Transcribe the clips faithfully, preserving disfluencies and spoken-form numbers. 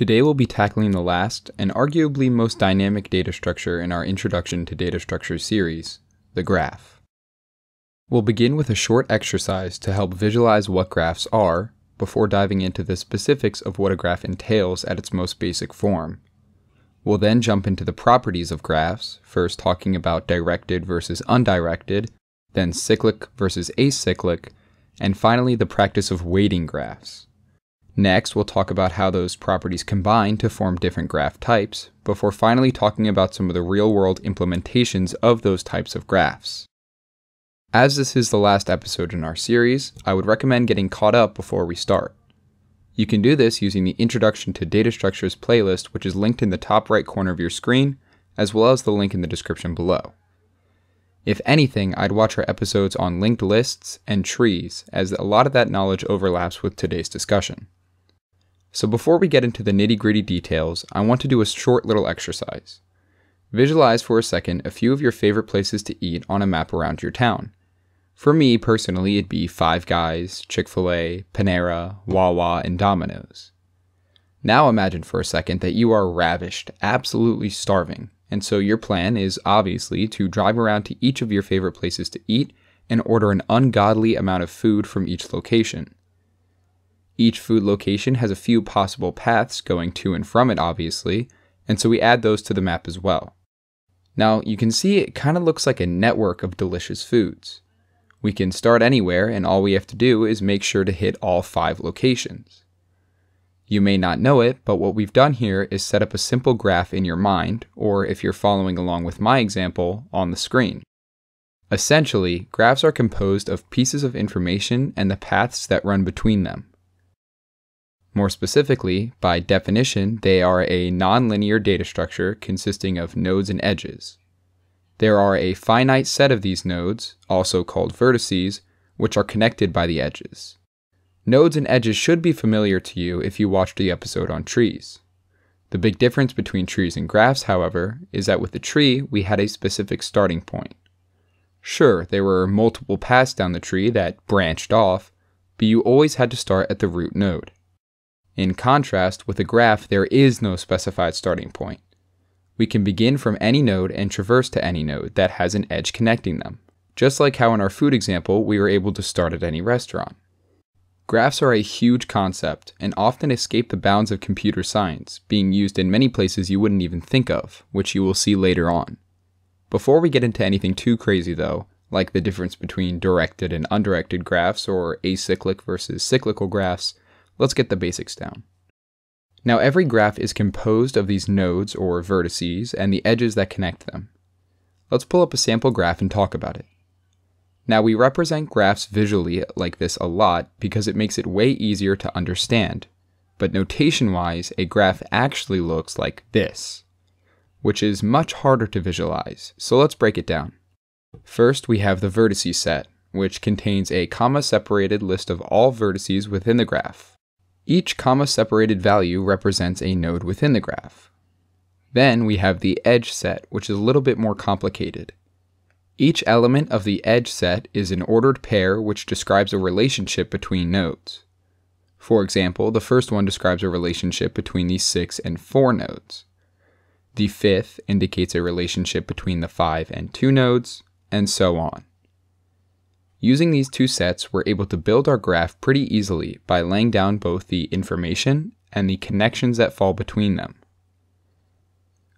Today we'll be tackling the last and arguably most dynamic data structure in our Introduction to Data Structures series, the graph. We'll begin with a short exercise to help visualize what graphs are before diving into the specifics of what a graph entails at its most basic form. We'll then jump into the properties of graphs, first talking about directed versus undirected, then cyclic versus acyclic, and finally the practice of weighting graphs. Next, we'll talk about how those properties combine to form different graph types, before finally talking about some of the real-world implementations of those types of graphs. As this is the last episode in our series, I would recommend getting caught up before we start. You can do this using the Introduction to Data Structures playlist, which is linked in the top right corner of your screen, as well as the link in the description below. If anything, I'd watch our episodes on linked lists and trees, as a lot of that knowledge overlaps with today's discussion. So before we get into the nitty-gritty details, I want to do a short little exercise. Visualize for a second a few of your favorite places to eat on a map around your town. For me, personally, it'd be Five Guys, Chick-fil-A, Panera, Wawa, and Domino's. Now imagine for a second that you are ravished, absolutely starving, and so your plan is obviously to drive around to each of your favorite places to eat and order an ungodly amount of food from each location. Each food location has a few possible paths going to and from it, obviously, and so we add those to the map as well. Now, you can see it kind of looks like a network of delicious foods. We can start anywhere, and all we have to do is make sure to hit all five locations. You may not know it, but what we've done here is set up a simple graph in your mind, or if you're following along with my example, on the screen. Essentially, graphs are composed of pieces of information and the paths that run between them. More specifically, by definition, they are a nonlinear data structure consisting of nodes and edges. There are a finite set of these nodes, also called vertices, which are connected by the edges. Nodes and edges should be familiar to you if you watched the episode on trees. The big difference between trees and graphs, however, is that with the tree, we had a specific starting point. Sure, there were multiple paths down the tree that branched off, but you always had to start at the root node. In contrast, with a graph, there is no specified starting point. We can begin from any node and traverse to any node that has an edge connecting them, just like how in our food example, we were able to start at any restaurant. Graphs are a huge concept and often escape the bounds of computer science, being used in many places you wouldn't even think of, which you will see later on. Before we get into anything too crazy though, like the difference between directed and undirected graphs or acyclic versus cyclical graphs, let's get the basics down. Now every graph is composed of these nodes or vertices and the edges that connect them. Let's pull up a sample graph and talk about it. Now we represent graphs visually like this a lot because it makes it way easier to understand, but notation-wise, a graph actually looks like this, which is much harder to visualize, so let's break it down. First, we have the vertices set, which contains a comma-separated list of all vertices within the graph. Each comma-separated value represents a node within the graph. Then we have the edge set, which is a little bit more complicated. Each element of the edge set is an ordered pair which describes a relationship between nodes. For example, the first one describes a relationship between the six and four nodes. The fifth indicates a relationship between the five and two nodes, and so on. Using these two sets, we're able to build our graph pretty easily by laying down both the information and the connections that fall between them.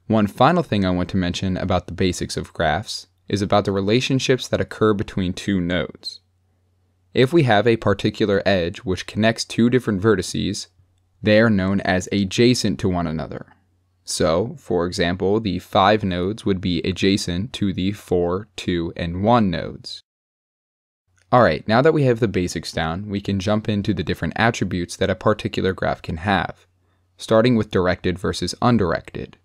One final thing I want to mention about the basics of graphs is about the relationships that occur between two nodes. If we have a particular edge which connects two different vertices, they are known as adjacent to one another. So, for example, the five nodes would be adjacent to the four, two, and one nodes. Alright, now that we have the basics down, we can jump into the different attributes that a particular graph can have, starting with directed versus undirected.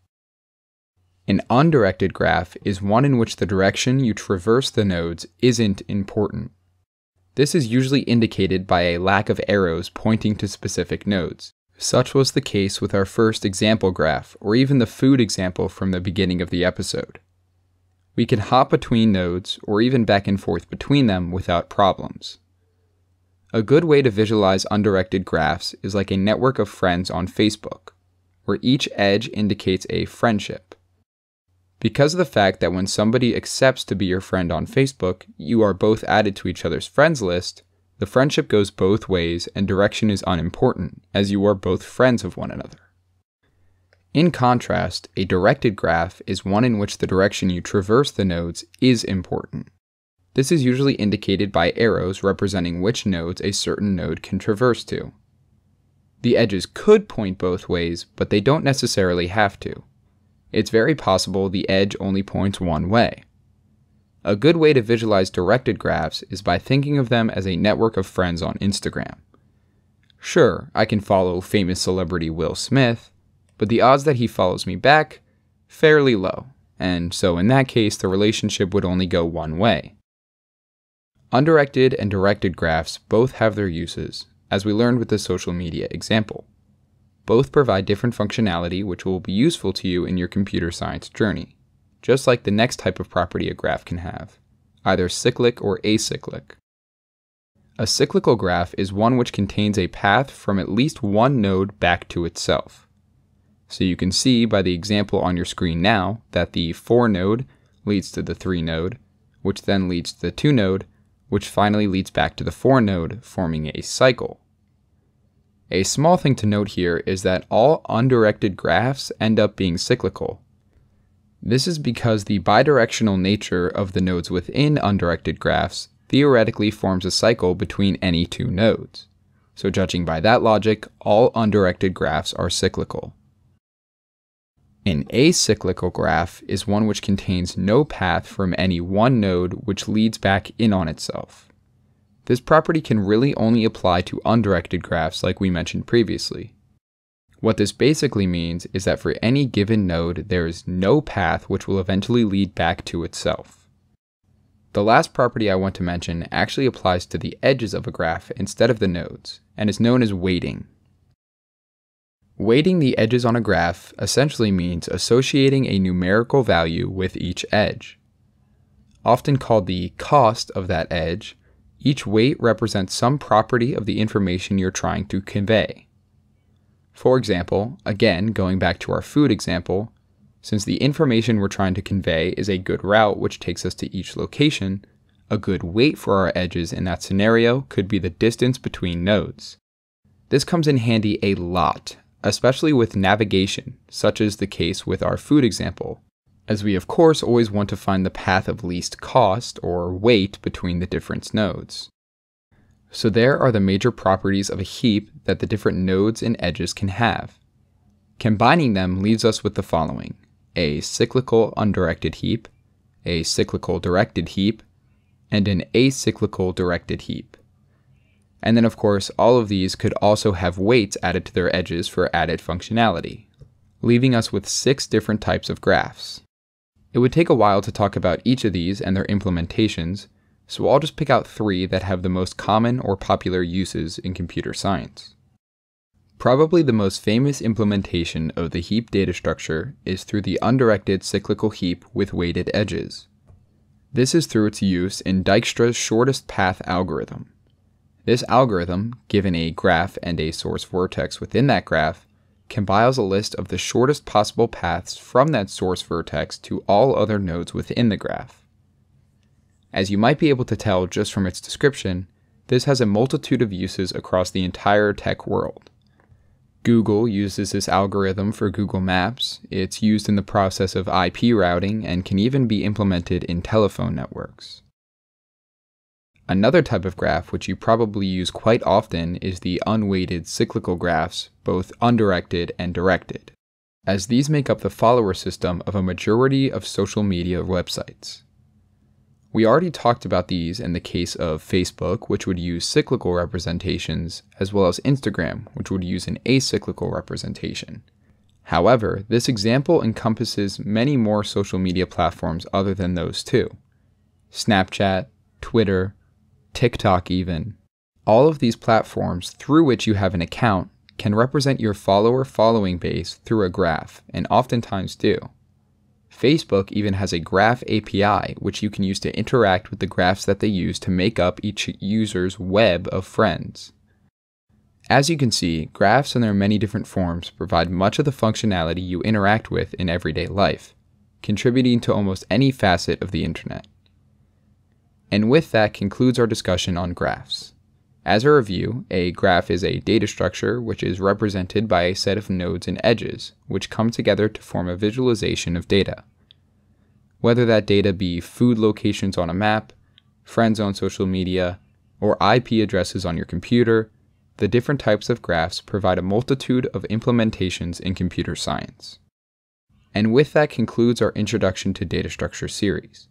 An undirected graph is one in which the direction you traverse the nodes isn't important. This is usually indicated by a lack of arrows pointing to specific nodes. Such was the case with our first example graph, or even the food example from the beginning of the episode. We can hop between nodes, or even back and forth between them without problems. A good way to visualize undirected graphs is like a network of friends on Facebook. where each edge indicates a friendship. Because of the fact that when somebody accepts to be your friend on Facebook, you are both added to each other's friends list, the friendship goes both ways and direction is unimportant, as you are both friends of one another. In contrast, a directed graph is one in which the direction you traverse the nodes is important. This is usually indicated by arrows representing which nodes a certain node can traverse to. The edges could point both ways, but they don't necessarily have to. It's very possible the edge only points one way. A good way to visualize directed graphs is by thinking of them as a network of friends on Instagram. Sure, I can follow famous celebrity Will Smith, but the odds that he follows me back, fairly low, and so in that case the relationship would only go one way. Undirected and directed graphs both have their uses, as we learned with the social media example. Both provide different functionality which will be useful to you in your computer science journey, just like the next type of property a graph can have, either cyclic or acyclic. A cyclical graph is one which contains a path from at least one node back to itself. So you can see by the example on your screen now that the four node leads to the three node, which then leads to the two node, which finally leads back to the four node, forming a cycle. A small thing to note here is that all undirected graphs end up being cyclical. This is because the bidirectional nature of the nodes within undirected graphs theoretically forms a cycle between any two nodes. So judging by that logic, all undirected graphs are cyclical. An acyclical graph is one which contains no path from any one node which leads back in on itself. This property can really only apply to undirected graphs like we mentioned previously. What this basically means is that for any given node, there is no path which will eventually lead back to itself. The last property I want to mention actually applies to the edges of a graph instead of the nodes, and is known as weighting. Weighting the edges on a graph essentially means associating a numerical value with each edge. Often called the cost of that edge, each weight represents some property of the information you're trying to convey. For example, again going back to our food example, since the information we're trying to convey is a good route which takes us to each location, a good weight for our edges in that scenario could be the distance between nodes. This comes in handy a lot, especially with navigation, such as the case with our food example, as we of course always want to find the path of least cost or weight between the different nodes. So there are the major properties of a heap that the different nodes and edges can have. Combining them leaves us with the following: a cyclical undirected heap, a cyclical directed heap, and an acyclical directed heap. And then of course all of these could also have weights added to their edges for added functionality, leaving us with six different types of graphs. It would take a while to talk about each of these and their implementations, so I'll just pick out three that have the most common or popular uses in computer science. Probably the most famous implementation of the heap data structure is through the undirected cyclical heap with weighted edges. This is through its use in Dijkstra's shortest path algorithm. This algorithm, given a graph and a source vertex within that graph, compiles a list of the shortest possible paths from that source vertex to all other nodes within the graph. As you might be able to tell just from its description, this has a multitude of uses across the entire tech world. Google uses this algorithm for Google Maps, it's used in the process of I P routing, and can even be implemented in telephone networks. Another type of graph which you probably use quite often is the unweighted cyclical graphs, both undirected and directed, as these make up the follower system of a majority of social media websites. We already talked about these in the case of Facebook, which would use cyclical representations, as well as Instagram, which would use an acyclical representation. However, this example encompasses many more social media platforms other than those two. Snapchat, Twitter, TikTok even. All of these platforms through which you have an account can represent your follower following base through a graph, and oftentimes do. Facebook even has a graph A P I which you can use to interact with the graphs that they use to make up each user's web of friends. As you can see, graphs and their many different forms provide much of the functionality you interact with in everyday life, contributing to almost any facet of the internet. And with that concludes our discussion on graphs. As a review, a graph is a data structure which is represented by a set of nodes and edges, which come together to form a visualization of data. Whether that data be food locations on a map, friends on social media, or I P addresses on your computer, the different types of graphs provide a multitude of implementations in computer science. And with that concludes our Introduction to Data Structure series.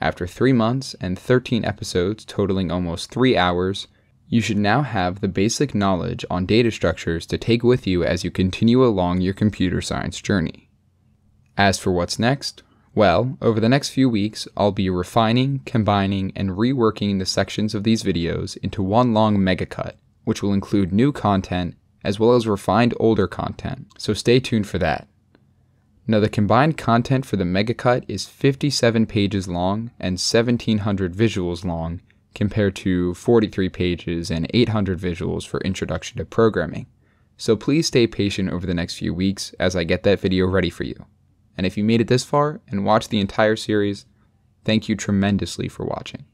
After three months and thirteen episodes totaling almost three hours, you should now have the basic knowledge on data structures to take with you as you continue along your computer science journey. As for what's next, well, over the next few weeks, I'll be refining, combining, and reworking the sections of these videos into one long mega-cut, which will include new content as well as refined older content, so stay tuned for that. Now, the combined content for the mega-cut is fifty-seven pages long and seventeen hundred visuals long, compared to forty-three pages and eight hundred visuals for Introduction to Programming. So please stay patient over the next few weeks as I get that video ready for you. And if you made it this far and watched the entire series, thank you tremendously for watching.